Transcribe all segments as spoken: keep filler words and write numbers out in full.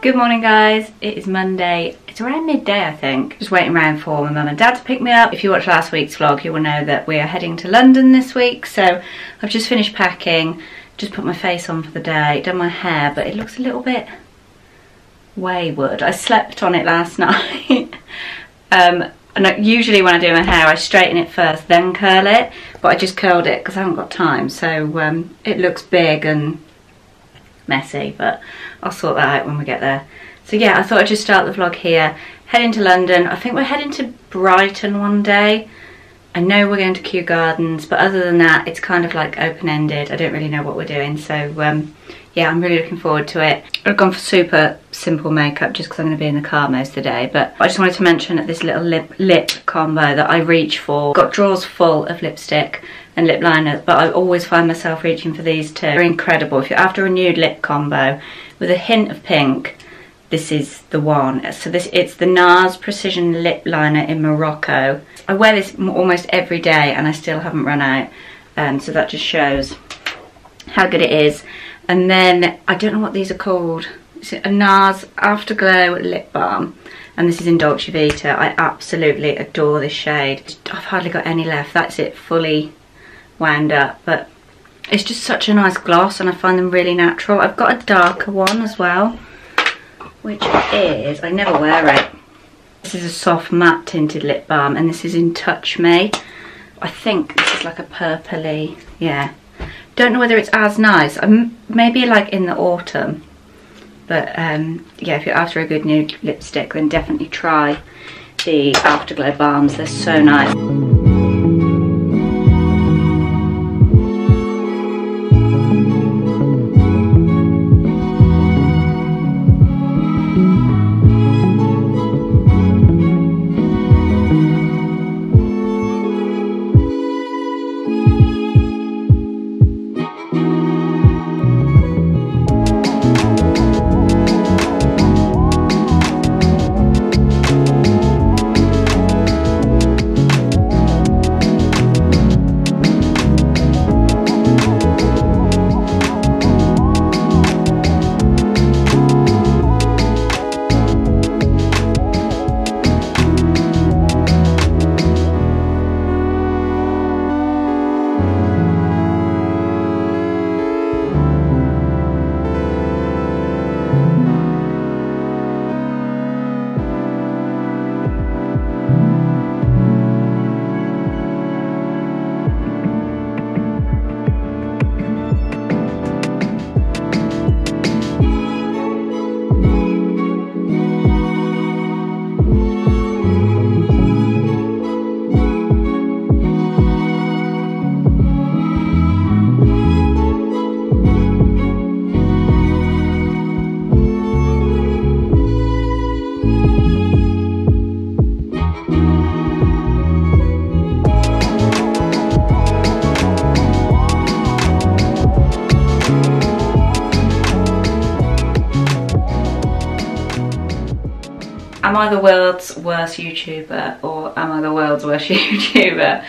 Good morning guys, it is Monday. It's around midday I think. Just waiting around for my mum and dad to pick me up. If you watched last week's vlog you will know that we are heading to London this week, so I've just finished packing, just put my face on for the day, done my hair, but it looks a little bit wayward. I slept on it last night. um, and usually when I do my hair I straighten it first then curl it, but I just curled it because I haven't got time, so um, it looks big and messy, but I'll sort that out when we get there. So yeah, I thought I'd just start the vlog here, heading to London. I think we're heading to Brighton one day. I know we're going to Kew Gardens, but other than that it's kind of like open-ended. I don't really know what we're doing, so um, yeah, I'm really looking forward to it. I've gone for super simple makeup just because I'm going to be in the car most of the day, but I just wanted to mention that this little lip, lip combo that I reach for, got drawers full of lipstick and lip liners, but I always find myself reaching for these two. They're incredible. If you're after a nude lip combo with a hint of pink, this is the one. So this, it's the NARS Precision Lip Liner in Morocco. I wear this almost every day and I still haven't run out, um, so that just shows how good it is. And then, I don't know what these are called. It's a NARS Afterglow Lip Balm. And this is in Dolce Vita. I absolutely adore this shade. I've hardly got any left. That's it, fully wound up. But it's just such a nice gloss and I find them really natural. I've got a darker one as well, which is, I never wear it. This is a soft matte tinted lip balm and this is in Touch Me. I think this is like a purpley, yeah. Don't know whether it's as nice. I'm maybe like in the autumn, but um, yeah, if you're after a good nude lipstick then definitely try the Afterglow balms, they're so nice. Am I the world's worst YouTuber or am I the world's worst YouTuber?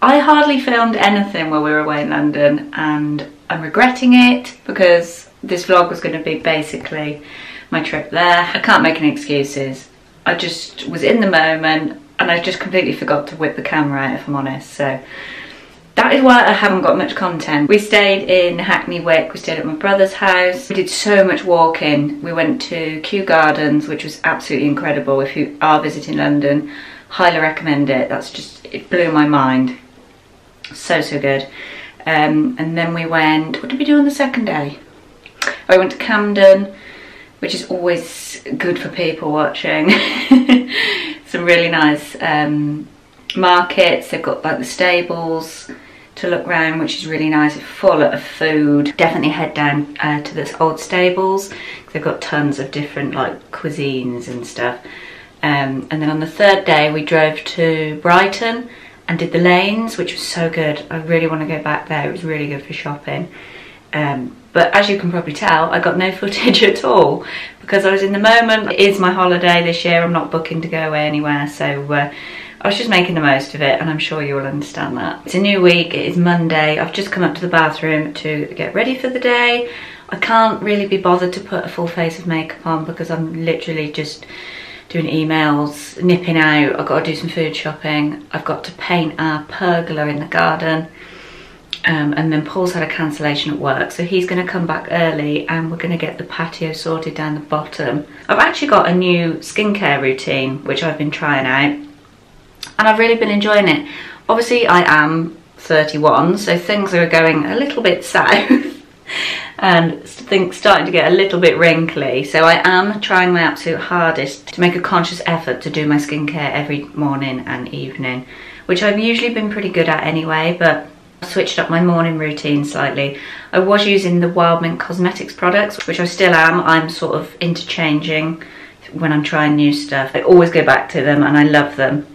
I hardly filmed anything while we were away in London and I'm regretting it because this vlog was going to be basically my trip there. I can't make any excuses. I just was in the moment and I just completely forgot to whip the camera out if I'm honest, so that is why I haven't got much content. We stayed in Hackney Wick, we stayed at my brother's house. We did so much walking. We went to Kew Gardens, which was absolutely incredible. If you are visiting London, highly recommend it. That's just, it blew my mind. So, so good. Um, and then we went, what did we do on the second day? Oh, we went to Camden, which is always good for people watching. Some really nice um, markets. They've got like the stables to look round, which is really nice. It's full of food. Definitely head down uh, to this old stables. They've got tons of different like cuisines and stuff. Um, and then on the third day we drove to Brighton and did the lanes, which was so good. I really want to go back there. It was really good for shopping. Um, but as you can probably tell, I got no footage at all because I was in the moment. It is my holiday this year. I'm not booking to go away anywhere, so uh, I was just making the most of it, and I'm sure you will understand that. It's a new week, it is Monday. I've just come up to the bathroom to get ready for the day. I can't really be bothered to put a full face of makeup on because I'm literally just doing emails, nipping out. I've got to do some food shopping. I've got to paint our pergola in the garden. Um, and then Paul's had a cancellation at work, so he's going to come back early and we're going to get the patio sorted down the bottom. I've actually got a new skincare routine which I've been trying out, and I've really been enjoying it. Obviously I am thirty-one, so things are going a little bit south and things starting to get a little bit wrinkly, so I am trying my absolute hardest to make a conscious effort to do my skincare every morning and evening, which I've usually been pretty good at anyway, but I switched up my morning routine slightly. I was using the Wild Mint Cosmetics products, which I still am. I'm sort of interchanging when I'm trying new stuff. I always go back to them and I love them.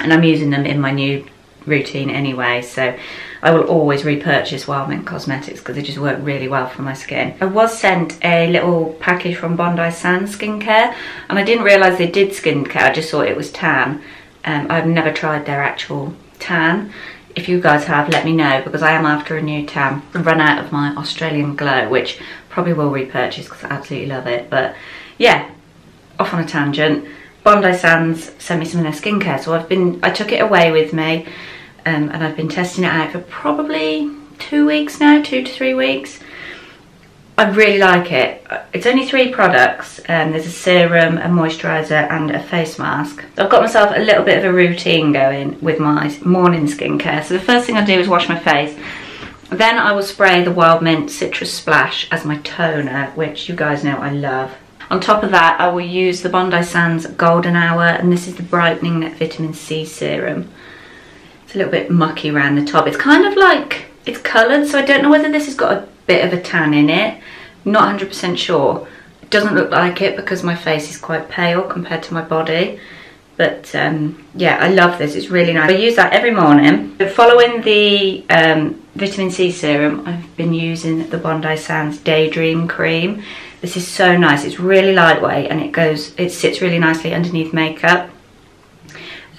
And I'm using them in my new routine anyway, so I will always repurchase Wild Mint Cosmetics because they just work really well for my skin. I was sent a little package from Bondi Sands Skincare, and I didn't realise they did skincare. I just thought it was tan. Um, I've never tried their actual tan. If you guys have, let me know, because I am after a new tan. I've run out of my Australian Glow, which probably will repurchase because I absolutely love it. But yeah, off on a tangent. Bondi Sands sent me some of their skincare, so I've been, I took it away with me, um, and I've been testing it out for probably two weeks now, two to three weeks. I really like it. It's only three products, and um, there's a serum, a moisturiser and a face mask. So I've got myself a little bit of a routine going with my morning skincare. So the first thing I do is wash my face. Then I will spray the Wild Mint Citrus Splash as my toner, which you guys know I love. On top of that, I will use the Bondi Sands Golden Hour, and this is the Brightening Net Vitamin C Serum. It's a little bit mucky around the top. It's kind of like, it's coloured, so I don't know whether this has got a bit of a tan in it. Not one hundred percent sure. It doesn't look like it because my face is quite pale compared to my body. But um, yeah, I love this. It's really nice. I use that every morning. But following the um, vitamin C serum, I've been using the Bondi Sands Daydream Cream. This is so nice. It's really lightweight and it goes, it sits really nicely underneath makeup.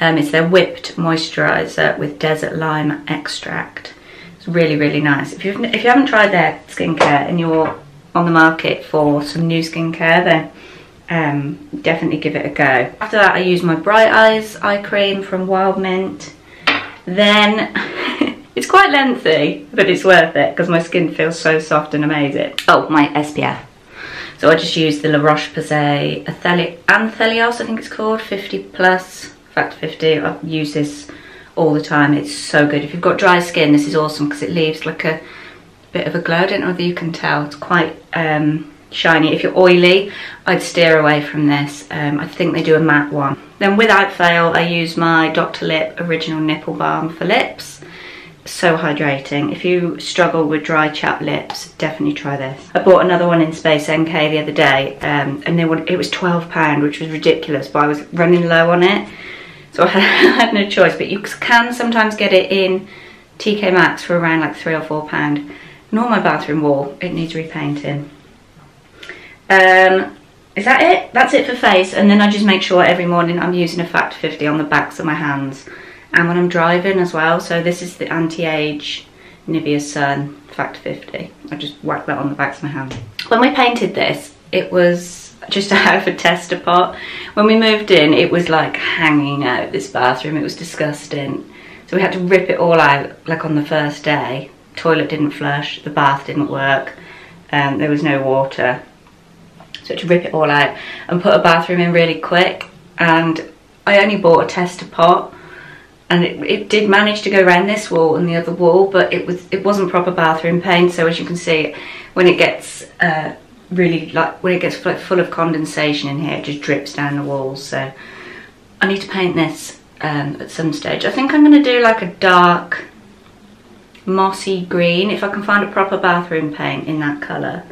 Um, it's their whipped moisturiser with desert lime extract. It's really, really nice. If you've, if you haven't tried their skincare and you're on the market for some new skincare, then um, definitely give it a go. After that, I use my Bright Eyes eye cream from Wild Mint. Then, it's quite lengthy, but it's worth it because my skin feels so soft and amazing. Oh, my S P F. So I just use the La Roche-Posay Anthelios, I think it's called, fifty plus, Fact fifty. I use this all the time. It's so good. If you've got dry skin, this is awesome because it leaves like a bit of a glow. I don't know whether you can tell. It's quite um, shiny. If you're oily, I'd steer away from this. Um, I think they do a matte one. Then without fail, I use my Doctor Lip Original Nipple Balm for lips. So hydrating. If you struggle with dry, chapped lips, definitely try this. I bought another one in Space N K the other day, um, and they were, it was twelve pounds, which was ridiculous, but I was running low on it. So I had no choice, but you can sometimes get it in T K Maxx for around like three or four pound. Nor my bathroom wall, it needs repainting. Um, is that it? That's it for face, and then I just make sure every morning I'm using a Fact fifty on the backs of my hands, and when I'm driving as well. So this is the anti-age Nivea Sun Fact fifty. I just whack that on the backs of my hands. When we painted this, it was just out of a tester pot. When we moved in, it was like hanging out this bathroom. It was disgusting. So we had to rip it all out like on the first day. Toilet didn't flush, the bath didn't work, and um, there was no water. So to rip it all out and put a bathroom in really quick, and I only bought a tester pot, and it, it did manage to go around this wall and the other wall, but it was it wasn't proper bathroom paint. So as you can see, when it gets uh, really like when it gets like full of condensation in here, it just drips down the walls. So I need to paint this um, at some stage. I think I'm going to do like a dark mossy green if I can find a proper bathroom paint in that colour.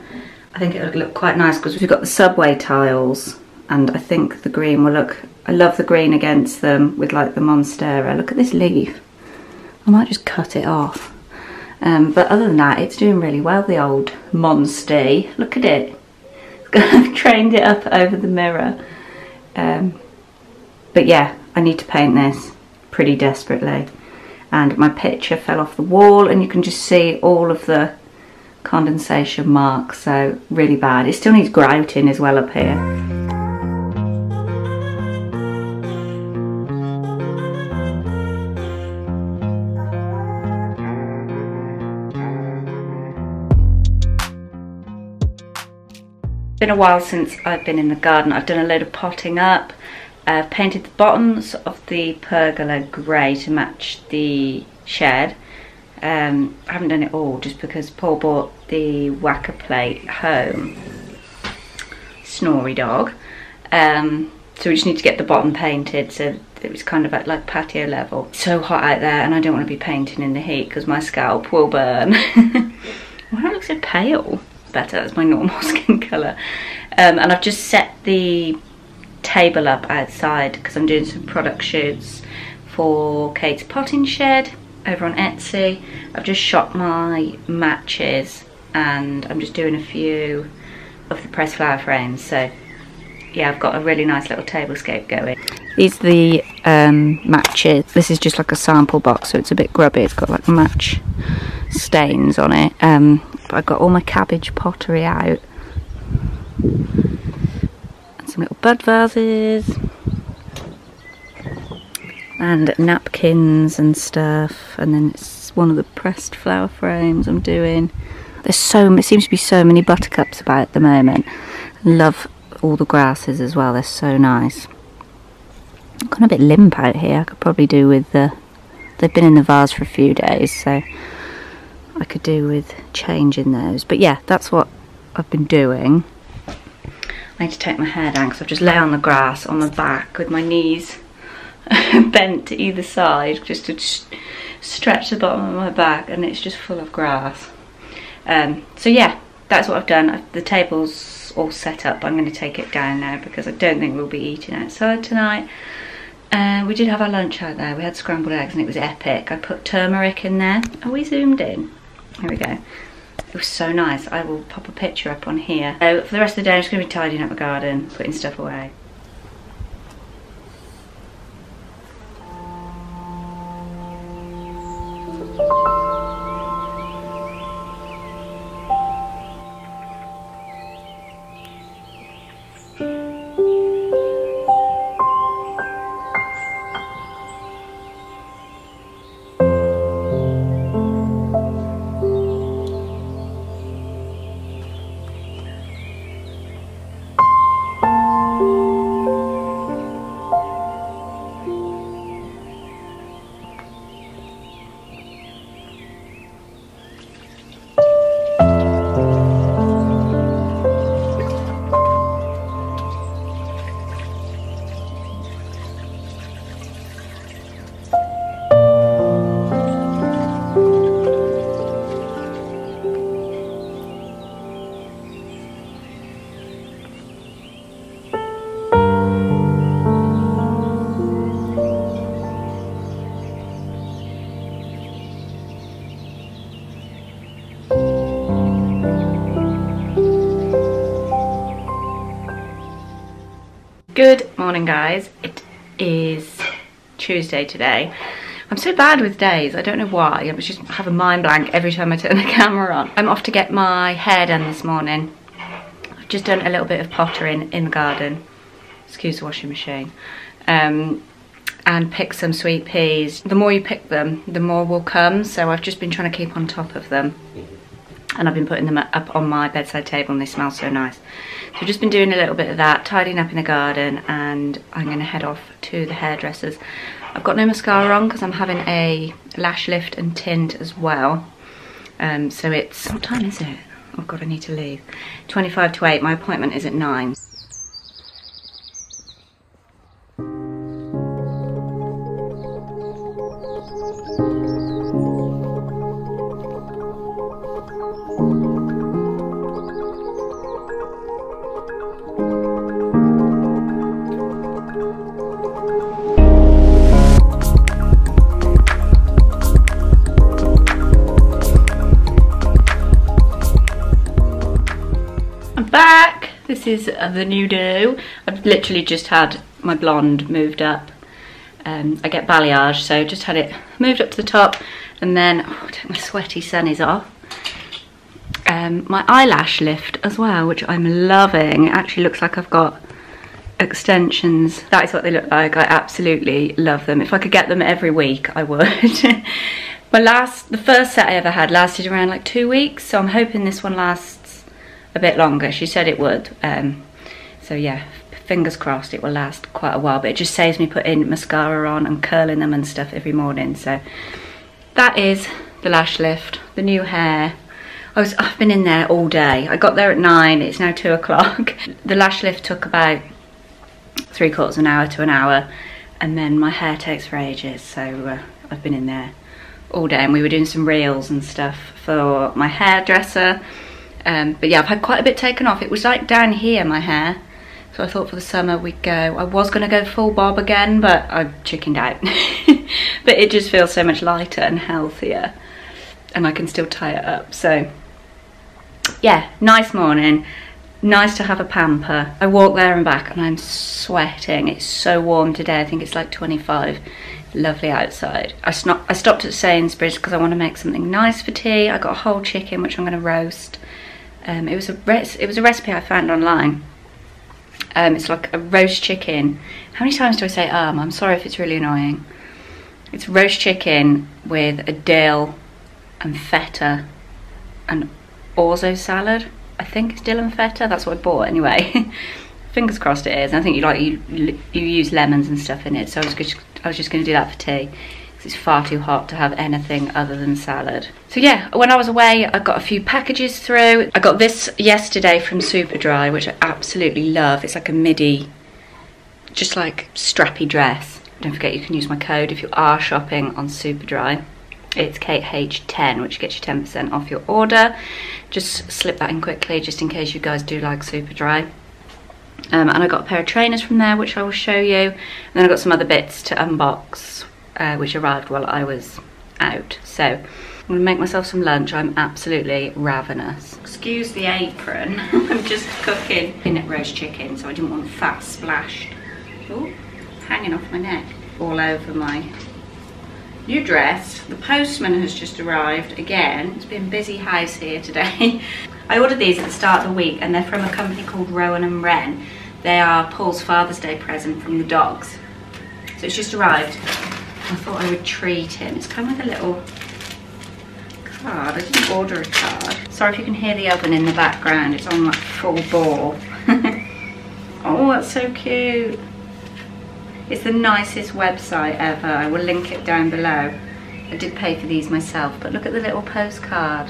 I think it'll look quite nice because we've got the subway tiles, and I think the green will look, I love the green against them with like the Monstera. Look at this leaf, I might just cut it off. Um, but other than that, it's doing really well, the old Monstera. Look at it. I've trained it up over the mirror. Um, but yeah, I need to paint this pretty desperately. And my picture fell off the wall and you can just see all of the condensation marks, so really bad. It still needs grouting as well up here. It's been a while since I've been in the garden. I've done a load of potting up. I've painted the bottoms of the pergola grey to match the shed. Um, I haven't done it all just because Paul bought the Wacker plate home. Snory dog. Um, so we just need to get the bottom painted, so it was kind of at like patio level. It's so hot out there and I don't want to be painting in the heat because my scalp will burn. Why do I look so pale? Better, that's my normal skin colour. Um, and I've just set the table up outside because I'm doing some product shoots for Kate's Potting Shed over on Etsy. I've just shot my matches and I'm just doing a few of the pressed flower frames. So yeah, I've got a really nice little tablescape going. These are the um, matches. This is just like a sample box, so it's a bit grubby. It's got like match stains on it. Um, But I've got all my cabbage pottery out. And some little bud vases. And napkins and stuff. And then it's one of the pressed flower frames I'm doing. There's so many, seems to be so many buttercups about at the moment. Love all the grasses as well, they're so nice. I'm kind of a bit limp out here. I could probably do with the... They've been in the vase for a few days, so... I could do with changing those, but yeah, that's what I've been doing. I need to take my hair down because I've just lay on the grass on my back with my knees bent to either side just to stretch the bottom of my back, and it's just full of grass. Um, so yeah, that's what I've done. I've, the table's all set up. I'm going to take it down now because I don't think we'll be eating outside tonight. Uh, we did have our lunch out there. We had scrambled eggs and it was epic. I put turmeric in there. Oh, we zoomed in. Here we go. It was so nice. I will pop a picture up on here. So for the rest of the day, I'm just going to be tidying up the garden, putting stuff away. Good morning, guys. It is Tuesday today. I'm so bad with days. I don't know why. I just have a mind blank every time I turn the camera on. I'm off to get my hair done this morning. I've just done a little bit of pottering in the garden. Excuse the washing machine. Um, and pick some sweet peas. The more you pick them, the more will come. So I've just been trying to keep on top of them. And I've been putting them up on my bedside table and they smell so nice. So I've just been doing a little bit of that, tidying up in the garden, and I'm going to head off to the hairdresser's. I've got no mascara on because I'm having a lash lift and tint as well. Um, so it's, what time is it? Oh God, I need to leave. twenty-five to eight, my appointment is at nine. Is the new do. I've literally just had my blonde moved up um, I get balayage, so just had it moved up to the top, and then oh, I don't, my sweaty sun is off. Um, my eyelash lift as well, which I'm loving. It actually looks like I've got extensions. That is what they look like. I absolutely love them. If I could get them every week, I would. My last, the first set I ever had lasted around like two weeks, so I'm hoping this one lasts a bit longer. She said it would, um, so yeah, fingers crossed it will last quite a while, but it just saves me putting mascara on and curling them and stuff every morning. So that is the lash lift, the new hair. I was, I've been in there all day. I got there at nine, it's now two o'clock. The lash lift took about three quarters of an hour to an hour, and then my hair takes for ages, so uh, I've been in there all day, and we were doing some reels and stuff for my hairdresser. Um, but yeah, I've had quite a bit taken off. It was like down here, my hair, so I thought for the summer we'd go. I was going to go full bob again, but I chickened out. But it just feels so much lighter and healthier, and I can still tie it up. So yeah, nice morning, nice to have a pamper. I walk there and back and I'm sweating. It's so warm today, I think it's like twenty-five. Lovely outside. I, I stopped at Sainsbury's because I want to make something nice for tea. I got a whole chicken which I'm going to roast. Um, it was a it was a recipe I found online. Um, it's like a roast chicken. How many times do I say um? I'm sorry if it's really annoying. It's roast chicken with a dill and feta and orzo salad. I think it's dill and feta. That's what I bought anyway. Fingers crossed it is. I think you like you you use lemons and stuff in it, so I was just I was just going to do that for tea because it's far too hot to have anything other than salad. So yeah, when I was away, I got a few packages through. I got this yesterday from Superdry, which I absolutely love. It's like a midi, just like strappy dress. Don't forget you can use my code if you are shopping on Superdry. It's Kate H ten, which gets you ten percent off your order. Just slip that in quickly, just in case you guys do like Superdry. Um, and I got a pair of trainers from there, which I will show you. And then I got some other bits to unbox, uh, which arrived while I was out. So I'm going to make myself some lunch. I'm absolutely ravenous. Excuse the apron. I'm just cooking roast chicken, so I didn't want fat splashed. Ooh, hanging off my neck. All over my new dress. The postman has just arrived again. It's been a busy house here today. I ordered these at the start of the week, and they're from a company called Rowan and Wren. They are Paul's Father's Day present from the dogs. So it's just arrived. I thought I would treat him. It's come with a little card. I didn't order a card. Sorry if you can hear the oven in the background. It's on like full bore. Oh, that's so cute. It's the nicest website ever. I will link it down below. I did pay for these myself, but look at the little postcard.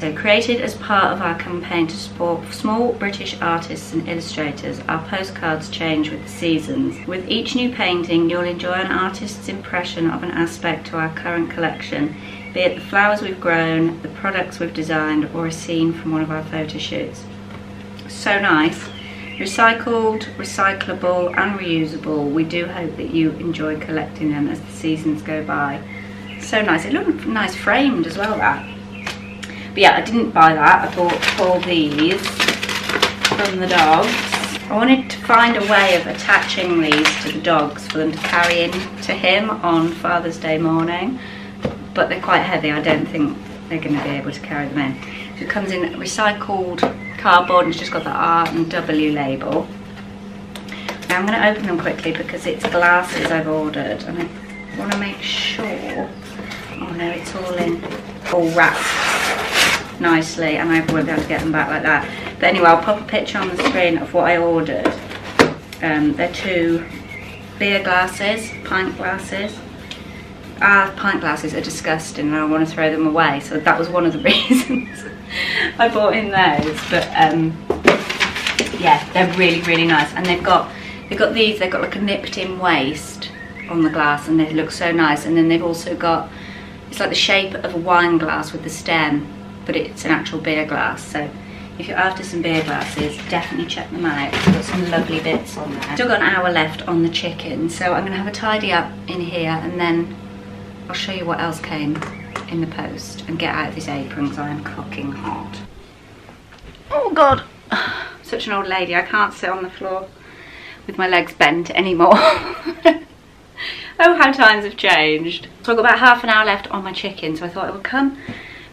So created as part of our campaign to support small British artists and illustrators, our postcards change with the seasons. With each new painting, you'll enjoy an artist's impression of an aspect to our current collection, be it the flowers we've grown, the products we've designed, or a scene from one of our photo shoots. So nice. Recycled, recyclable, and reusable. We do hope that you enjoy collecting them as the seasons go by. So nice. It looked nice framed as well, that. But yeah, I didn't buy that. I bought all these from the dogs. I wanted to find a way of attaching these to the dogs for them to carry in to him on Father's Day morning. But they're quite heavy. I don't think they're going to be able to carry them in. So it comes in recycled cardboard, and it's just got the R and W label. Now I'm going to open them quickly because it's glasses I've ordered, and I want to make sure. Oh no, it's all in, all wrapped nicely, and I won't be able to get them back like that. But anyway, I'll pop a picture on the screen of what I ordered. Um, they're two beer glasses, pint glasses. Ah, pint glasses are disgusting and I want to throw them away, so that was one of the reasons I bought in those. But um, yeah, they're really, really nice. And they've got, they've got these, they've got like a nipped in waist on the glass, and they look so nice. And then they've also got, it's like the shape of a wine glass with the stem, but it's an actual beer glass. So if you're after some beer glasses, definitely check them out. It's got some lovely bits on there. Still got an hour left on the chicken, so I'm gonna have a tidy up in here, and then I'll show you what else came in the post and get out of this apron because I am cooking hot. Oh God, such an old lady. I can't sit on the floor with my legs bent anymore. Oh, how times have changed. So I've got about half an hour left on my chicken, so I thought I would come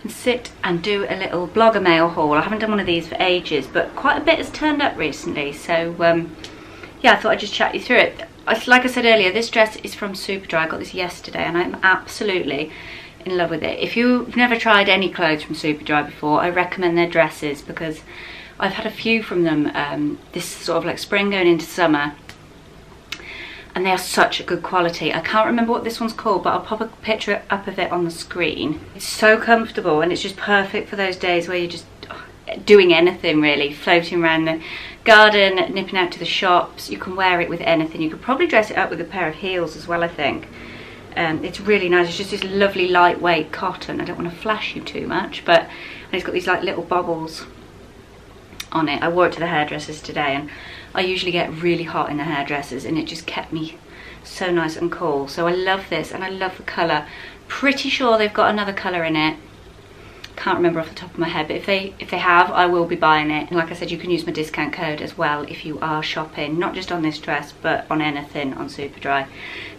and sit and do a little blogger mail haul. I haven't done one of these for ages, but quite a bit has turned up recently, so um, yeah, I thought I'd just chat you through it. Like I said earlier, this dress is from Superdry. I got this yesterday and I'm absolutely in love with it. If you've never tried any clothes from Superdry before, I recommend their dresses, because I've had a few from them um, this sort of like spring going into summer, and they are such a good quality. I can't remember what this one's called, but I'll pop a picture up of it on the screen. It's so comfortable, and it's just perfect for those days where you're just doing anything really, floating around the garden, nipping out to the shops. You can wear it with anything. You could probably dress it up with a pair of heels as well, I think. Um, it's really nice. It's just this lovely lightweight cotton. I don't want to flash you too much, but and it's got these like little bobbles on it. I wore it to the hairdressers today, and I usually get really hot in the hairdressers, and it just kept me so nice and cool. So I love this, and I love the colour. Pretty sure they've got another colour in it. Can't remember off the top of my head, but if they if they have, I will be buying it. And like I said, you can use my discount code as well if you are shopping, not just on this dress, but on anything on Superdry.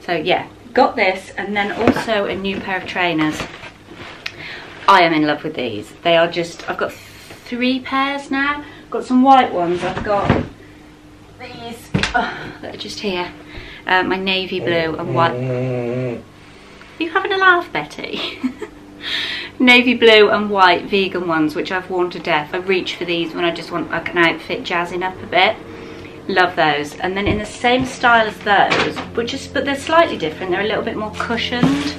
So yeah, got this, and then also a new pair of trainers. I am in love with these. They are just, I've got three pairs now. I've got some white ones. I've got these oh, that are just here, uh, my navy blue and white. Are you having a laugh, Betty? Navy blue and white vegan ones, which I've worn to death. I reach for these when I just want like an outfit jazzing up a bit. Love those. And then in the same style as those, but just but they're slightly different. They're a little bit more cushioned.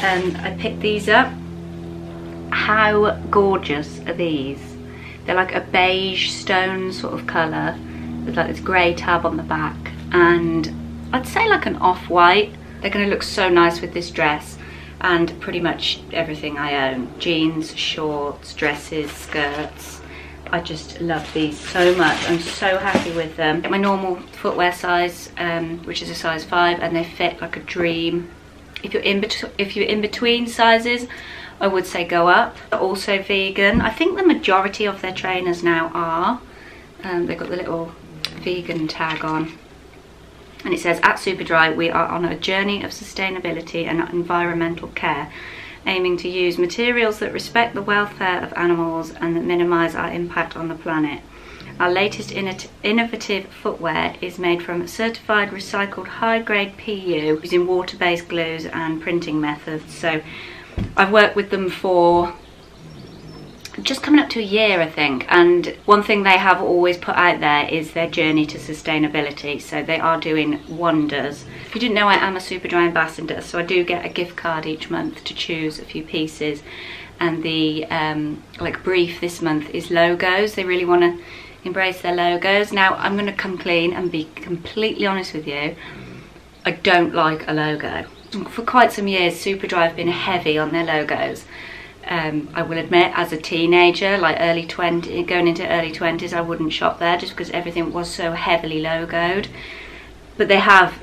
And I picked these up. How gorgeous are these? They're like a beige stone sort of colour with like this grey tab on the back, and I'd say like an off-white. They're going to look so nice with this dress and pretty much everything I own. Jeans, shorts, dresses, skirts. I just love these so much. I'm so happy with them. My normal footwear size, um, which is a size five, and they fit like a dream. If you're in, bet if you're in between sizes, I would say go up. They're also vegan. I think the majority of their trainers now are. Um, they've got the little vegan tag on. And it says, at Superdry, we are on a journey of sustainability and environmental care, aiming to use materials that respect the welfare of animals and that minimise our impact on the planet. Our latest innovative footwear is made from certified recycled high-grade P U using water-based glues and printing methods. So I've worked with them for just coming up to a year, I think, and one thing they have always put out there is their journey to sustainability, so they are doing wonders. If you didn't know, I am a Superdry ambassador, so I do get a gift card each month to choose a few pieces, and the um, like brief this month is logos. They really want to embrace their logos. Now, I'm going to come clean and be completely honest with you, I don't like a logo. For quite some years, Superdry have been heavy on their logos. Um, I will admit, as a teenager, like early twenty, going into early twenties, I wouldn't shop there just because everything was so heavily logoed. But they have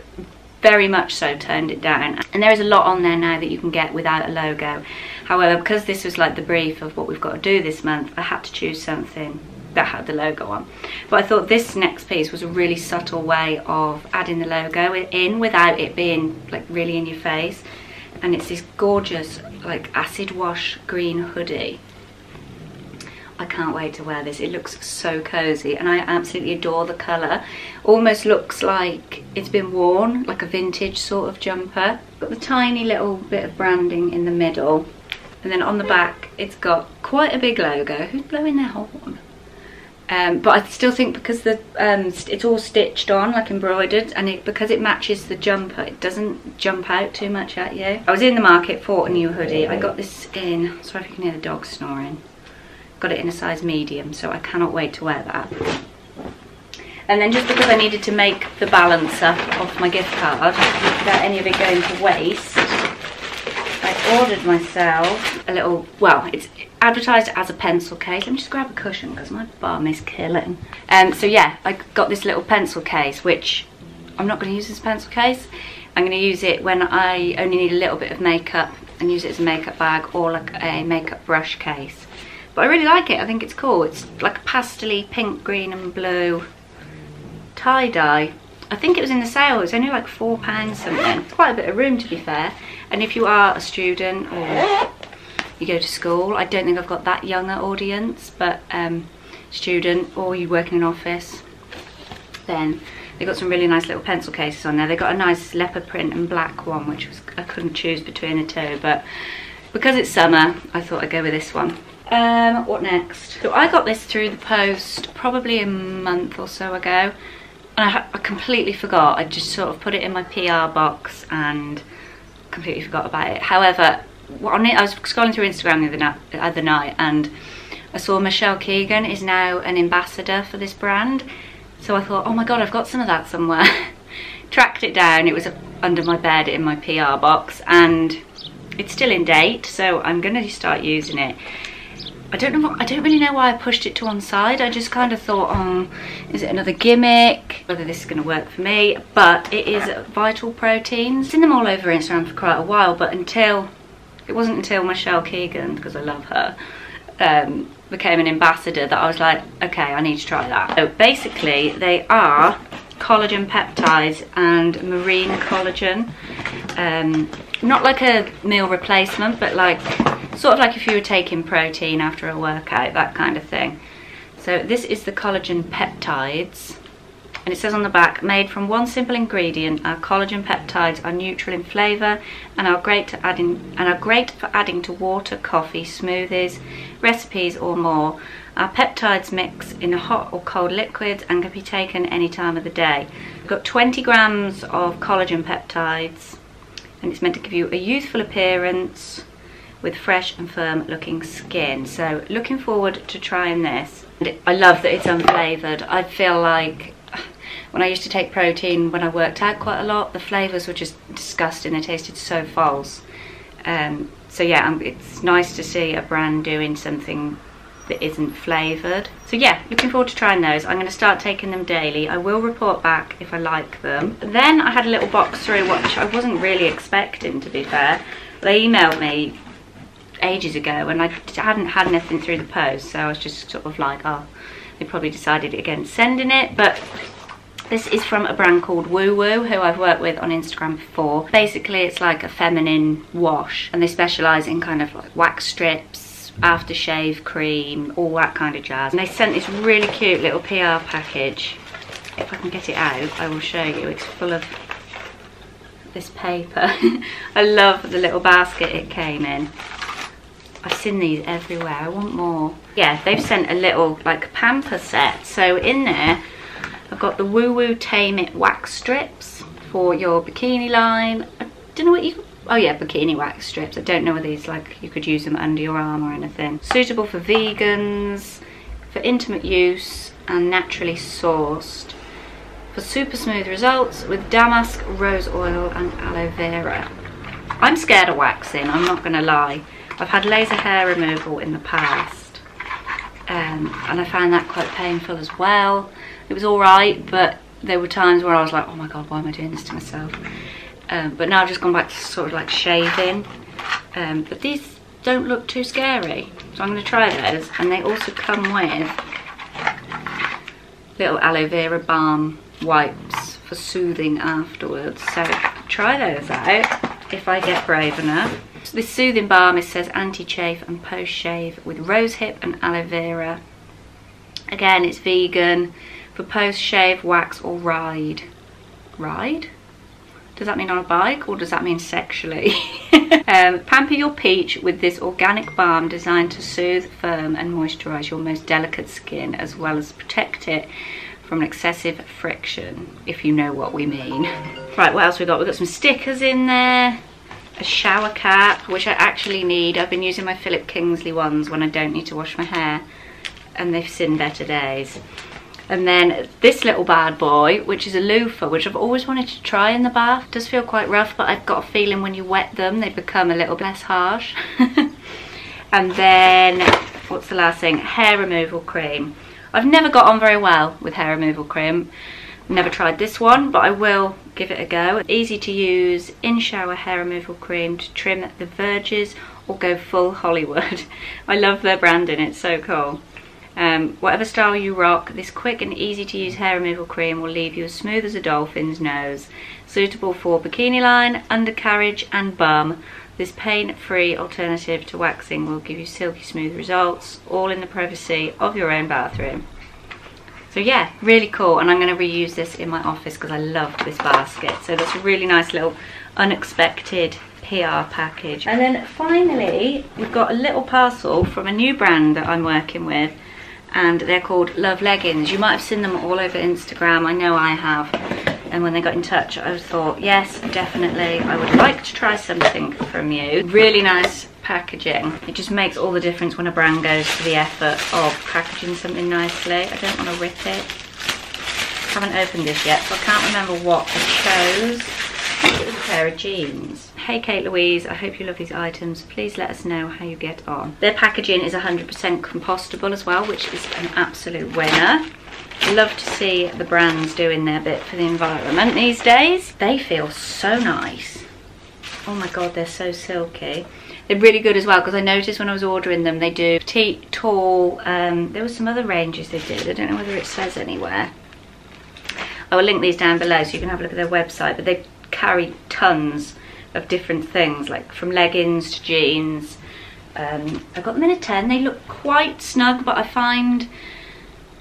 very much so toned it down, and there is a lot on there now that you can get without a logo. However, because this was like the brief of what we've got to do this month, I had to choose something that had the logo on. But I thought this next piece was a really subtle way of adding the logo in without it being like really in your face. And it's this gorgeous like acid wash green hoodie. I can't wait to wear this. It looks so cozy, and I absolutely adore the colour. Almost looks like it's been worn, like a vintage sort of jumper. Got the tiny little bit of branding in the middle, and then on the back it's got quite a big logo. Who's blowing their horn? Um, but I still think because the um, it's all stitched on, like embroidered, and it, because it matches the jumper, it doesn't jump out too much at you. I was in the market for a new hoodie. I got this in, sorry if you can hear the dog snoring, got it in a size medium, so I cannot wait to wear that. And then just because I needed to make the balance up of my gift card, without any of it going to waste, I ordered myself a little, well, it's advertised as a pencil case. Let me just grab a cushion because my bum is killing. Um, so yeah, I got this little pencil case, which I'm not going to use as a pencil case. I'm going to use it when I only need a little bit of makeup and use it as a makeup bag or like a makeup brush case. But I really like it. I think it's cool. It's like a pastel-y pink, green and blue tie-dye. I think it was in the sale, it's only like four pounds something. It's quite a bit of room, to be fair. And if you are a student or you go to school, I don't think I've got that younger audience, but um, student or you work in an office, then they got some really nice little pencil cases on there. They got a nice leopard print and black one, which was, I couldn't choose between the two, but because it's summer, I thought I'd go with this one. Um, what next? So I got this through the post probably a month or so ago, and I, I completely forgot. I just sort of put it in my P R box and completely forgot about it. However, on it, I was scrolling through Instagram the other, night, the other night, and I saw Michelle Keegan is now an ambassador for this brand. So I thought, oh my god, I've got some of that somewhere. Tracked it down, it was under my bed in my P R box, and it's still in date, so I'm gonna start using it. I don't know. What, I don't really know why I pushed it to one side. I just kind of thought, oh, is it another gimmick? Whether this is going to work for me, but it is Vital Proteins. I've seen them all over Instagram for quite a while, but until it wasn't until Michelle Keegan, because I love her, um, became an ambassador that I was like, okay, I need to try that. So basically, they are collagen peptides and marine collagen. Um, not like a meal replacement, but like. Sort of like if you were taking protein after a workout, that kind of thing. So this is the collagen peptides, and it says on the back, made from one simple ingredient, our collagen peptides are neutral in flavour and are great to add in, and are great for adding to water, coffee, smoothies, recipes or more. Our peptides mix in hot or cold liquids and can be taken any time of the day. We've got twenty grams of collagen peptides, and it's meant to give you a youthful appearance with fresh and firm looking skin. So looking forward to trying this. And I love that it's unflavoured. I feel like when I used to take protein when I worked out quite a lot, the flavours were just disgusting. They tasted so false. Um, so yeah, it's nice to see a brand doing something that isn't flavoured. So yeah, looking forward to trying those. I'm going to start taking them daily. I will report back if I like them. Then I had a little box through, which I wasn't really expecting, to be fair. They emailed me ages ago, and I hadn't had nothing through the post, so I was just sort of like, oh, they probably decided against sending it. But this is from a brand called Woo Woo, who I've worked with on Instagram before. Basically, it's like a feminine wash, and they specialise in kind of like wax strips, aftershave cream, all that kind of jazz. And they sent this really cute little P R package. If I can get it out, I will show you. It's full of this paper. I love the little basket it came in. I've seen these everywhere, I want more. Yeah, they've sent a little like pamper set. So in there, I've got the Woo Woo Tame It wax strips for your bikini line. I don't know what you, oh yeah, bikini wax strips. I don't know whether these like, you could use them under your arm or anything. Suitable for vegans, for intimate use, and naturally sourced. For super smooth results with damask, rose oil, and aloe vera. I'm scared of waxing, I'm not gonna lie. I've had laser hair removal in the past, um, and I found that quite painful as well. It was all right, but there were times where I was like, oh my god, why am I doing this to myself? Um, but now I've just gone back to sort of like shaving. Um, but these don't look too scary, so I'm going to try those. And they also come with little aloe vera balm wipes for soothing afterwards. So try those out if I get brave enough. So this soothing balm, it says anti-chafe and post-shave with rose hip and aloe vera. Again, it's vegan for post-shave, wax or ride. Ride? Does that mean on a bike or does that mean sexually? um, pamper your peach with this organic balm designed to soothe, firm and moisturise your most delicate skin as well as protect it from excessive friction, if you know what we mean. Right, what else we got? We've got some stickers in there. A shower cap, which I actually need. I've been using my Philip Kingsley ones when I don't need to wash my hair, and they've seen better days. And then this little bad boy, which is a loofah, which I've always wanted to try in the bath. It does feel quite rough, but I've got a feeling when you wet them, they become a little less harsh. And then, what's the last thing? Hair removal cream. I've never got on very well with hair removal cream. Never tried this one, but I will give it a go. Easy to use in shower hair removal cream to trim the verges or go full Hollywood. I love their branding, it's so cool. Um, whatever style you rock, this quick and easy to use hair removal cream will leave you as smooth as a dolphin's nose. Suitable for bikini line, undercarriage and bum, this pain-free alternative to waxing will give you silky smooth results, all in the privacy of your own bathroom. So yeah, really cool, and I'm going to reuse this in my office because I love this basket. So that's a really nice little unexpected P R package. And then finally, we've got a little parcel from a new brand that I'm working with, and they're called Love Leggings. You might have seen them all over Instagram, I know I have. And when they got in touch, I thought, yes, definitely, I would like to try something from you. Really nice packaging. It just makes all the difference when a brand goes to the effort of packaging something nicely. I don't want to rip it. I haven't opened this yet, so I can't remember what I chose. I think it was a pair of jeans. Hey Kate Louise, I hope you love these items. Please let us know how you get on. Their packaging is one hundred percent compostable as well, which is an absolute winner. Love to see the brands doing their bit for the environment these days. They feel so nice. Oh my god, they're so silky. They're really good as well, because I noticed when I was ordering them, they do petite, tall, um, there were some other ranges they did. I don't know whether it says anywhere. I will link these down below so you can have a look at their website, but they carry tons of different things, like from leggings to jeans. Um, I got them in a ten. They look quite snug, but I find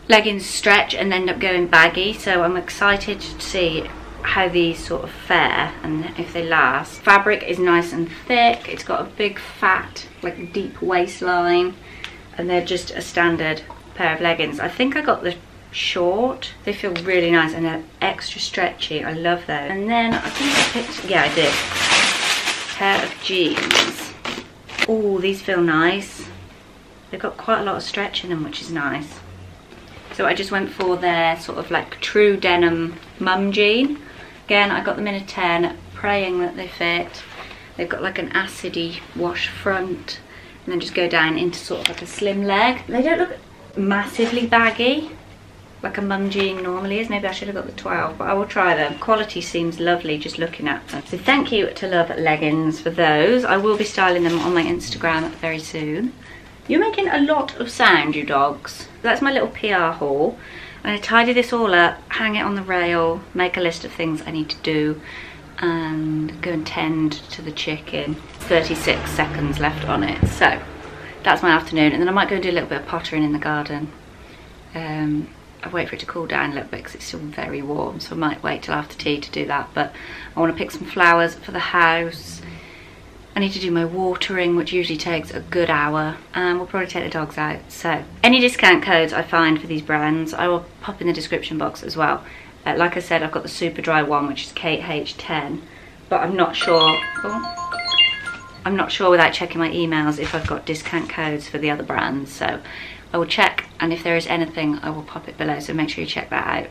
leggings stretch and end up going baggy, so I'm excited to see how these sort of fare and if they last. Fabric is nice and thick, it's got a big fat, like deep waistline, and they're just a standard pair of leggings. I think I got the short. They feel really nice and they're extra stretchy. I love those. And then I think I picked, yeah I did, a pair of jeans. Oh, these feel nice. They've got quite a lot of stretch in them, which is nice. So I just went for their sort of like true denim mum jean. Again, I got them in a ten, praying that they fit. They've got like an acidy wash front and then just go down into sort of like a slim leg. They don't look massively baggy like a mum jean normally is. Maybe I should have got the twelve, but I will try them. Quality seems lovely just looking at them. So thank you to Love Leggings for those. I will be styling them on my Instagram very soon. You're making a lot of sound, you dogs. That's my little P R haul. I'm going to tidy this all up, hang it on the rail, make a list of things I need to do, and go and tend to the chicken. thirty-six seconds left on it. So that's my afternoon, and then I might go and do a little bit of pottering in the garden. Um, I'll wait for it to cool down a little bit because it's still very warm, so I might wait till after tea to do that. But I want to pick some flowers for the house. I need to do my watering, which usually takes a good hour, and we'll probably take the dogs out. So any discount codes I find for these brands, I will pop in the description box as well. Uh, like I said, I've got the Superdry one, which is Kate H ten, but I'm not sure. Oh, I'm not sure without checking my emails if I've got discount codes for the other brands. So I will check, and if there is anything, I will pop it below. So make sure you check that out.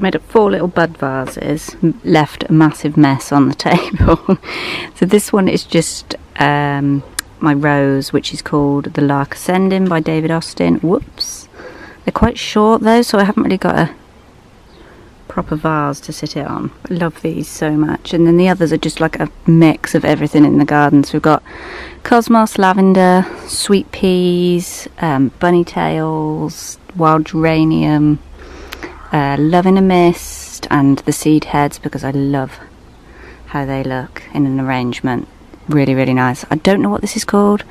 made up four little bud vases, left a massive mess on the table. So this one is just um, my rose, which is called The Lark Ascending by David Austin. Whoops. They're quite short though, so I haven't really got a proper vase to sit it on. I love these so much. And then the others are just like a mix of everything in the garden. So we've got cosmos, lavender, sweet peas, um, bunny tails, wild geranium, uh, love in a mist, and the seed heads, because I love how they look in an arrangement. Really, really nice. I don't know what this is called.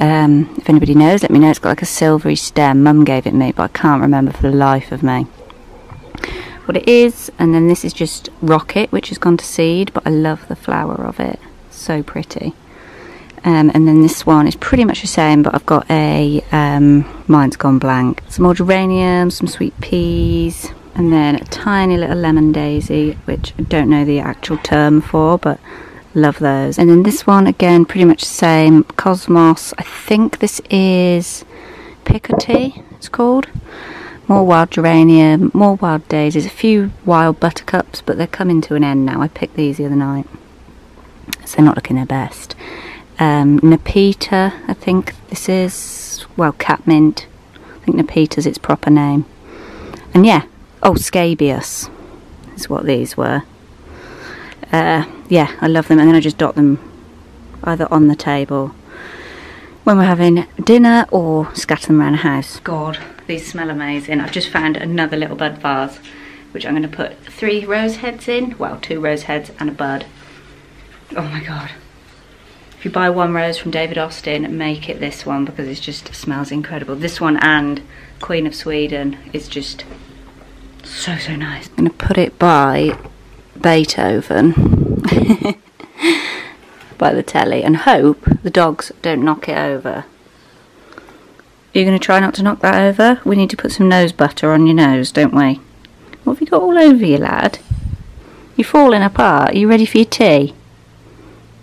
Um, if anybody knows, let me know. It's got like a silvery stem. Mum gave it me, but I can't remember for the life of me what it is. And then this is just rocket, which has gone to seed, but I love the flower of it, so pretty. Um, and then this one is pretty much the same, but I've got a um, mine's gone blank. Some more geranium, some sweet peas, and then a tiny little lemon daisy, which I don't know the actual term for, but love those. And then this one again, pretty much the same, cosmos. I think this is Picotee, it's called. More wild geranium, more wild daisies, a few wild buttercups, but they're coming to an end now. I picked these the other night, so they're not looking their best. Um, Nepeta, I think this is, well, catmint. I think Nepeta's its proper name. And yeah, oh, scabious is what these were. Uh, yeah, I love them. And then I just dot them either on the table when we're having dinner or scatter them around the house. God, these smell amazing. I've just found another little bud vase, which I'm going to put three rose heads in. Well, two rose heads and a bud. Oh my God. If you buy one rose from David Austin, make it this one, because it just smells incredible. This one and Queen of Sweden is just so, so nice. I'm going to put it by Beethoven by the telly and hope the dogs don't knock it over. You're going to try not to knock that over? We need to put some nose butter on your nose, don't we? What have you got all over you, lad? You're falling apart. Are you ready for your tea?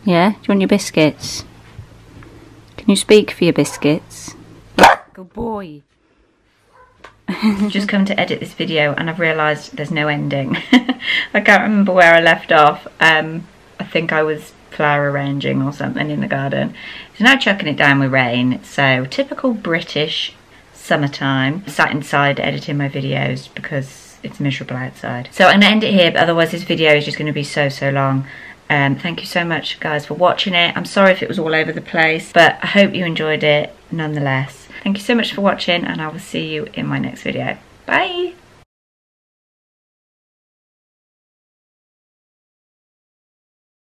Yeah? Do you want your biscuits? Can you speak for your biscuits? Good boy. Just come to edit this video and I've realised there's no ending. I can't remember where I left off. Um, I think I was flower arranging or something in the garden. It's now chucking it down with rain, so typical British summertime. I sat inside editing my videos because it's miserable outside. So I'm going to end it here, but otherwise this video is just going to be so, so long. Um, thank you so much, guys, for watching it. I'm sorry if it was all over the place, but I hope you enjoyed it nonetheless. Thank you so much for watching, and I will see you in my next video. Bye!